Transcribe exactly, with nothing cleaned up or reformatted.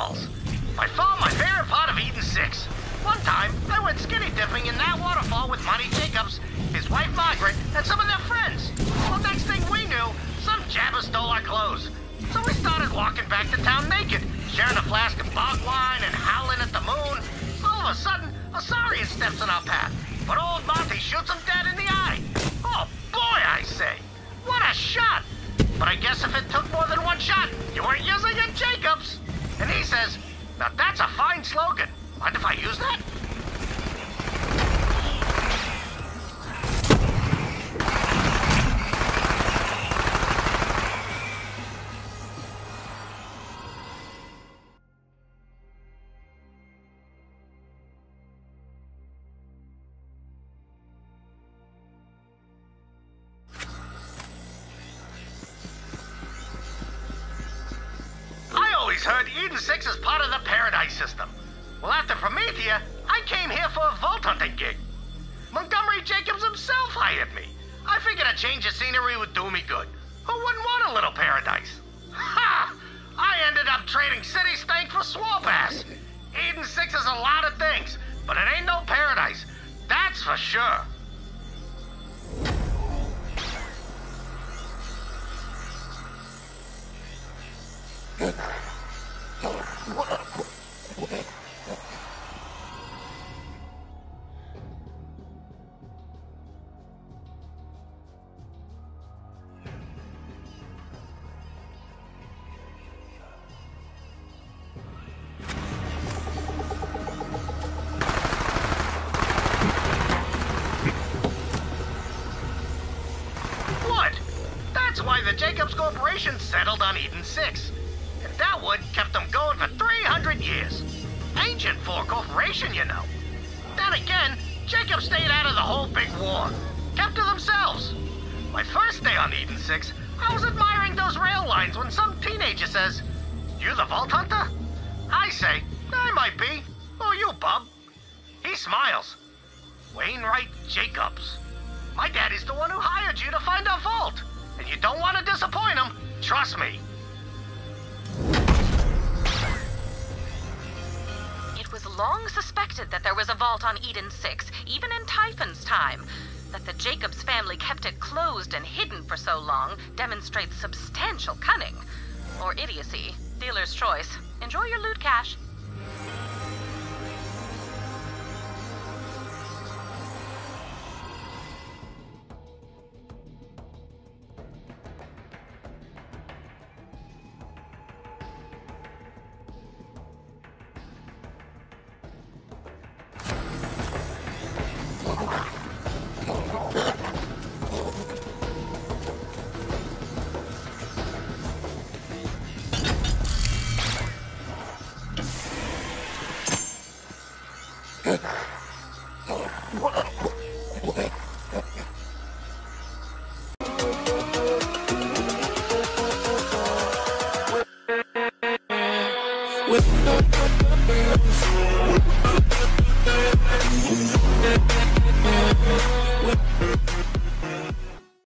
waterfalls. I found my favorite part of Eden Six. One time, I went skinny dipping in that waterfall with Monty Jacobs, his wife Margaret, and some of their friends. Well, next thing we knew, some jabber stole our clothes. So we started walking back to town naked, sharing a flask of bog wine and howling at the moon. All of a sudden, Asarius steps on our path, but old Monty shoots him dead in the eye. Oh boy, I say. What a shot! But I guess if it took more than one shot, you weren't using it, Jacobs. And he says, now that's a fine slogan. Mind if I use that? Heard Eden Six is part of the Paradise system. Well, after Promethea, I came here for a vault hunting gig. Montgomery Jacobs himself hired me. I figured a change of scenery would do me good. Who wouldn't want a little paradise? Ha! I ended up trading city stank for swamp ass. Eden Six is a lot of things, but it ain't no paradise. That's for sure. The Jacobs Corporation settled on Eden Six, and that wood kept them going for three hundred years. Ancient for a corporation, you know. Then again, Jacobs stayed out of the whole big war, kept to themselves. My first day on Eden Six, I was admiring those rail lines when some teenager says, "You the vault hunter?" I say, "I might be. Oh, you bub." He smiles. "Wainwright Jacobs. My daddy's the one who hired you to find a vault. And you don't want to disappoint them, trust me." It was long suspected that there was a vault on Eden Six, even in Typhon's time. That the Jacobs family kept it closed and hidden for so long demonstrates substantial cunning. Or idiocy. Dealer's choice. Enjoy your loot, Cash. With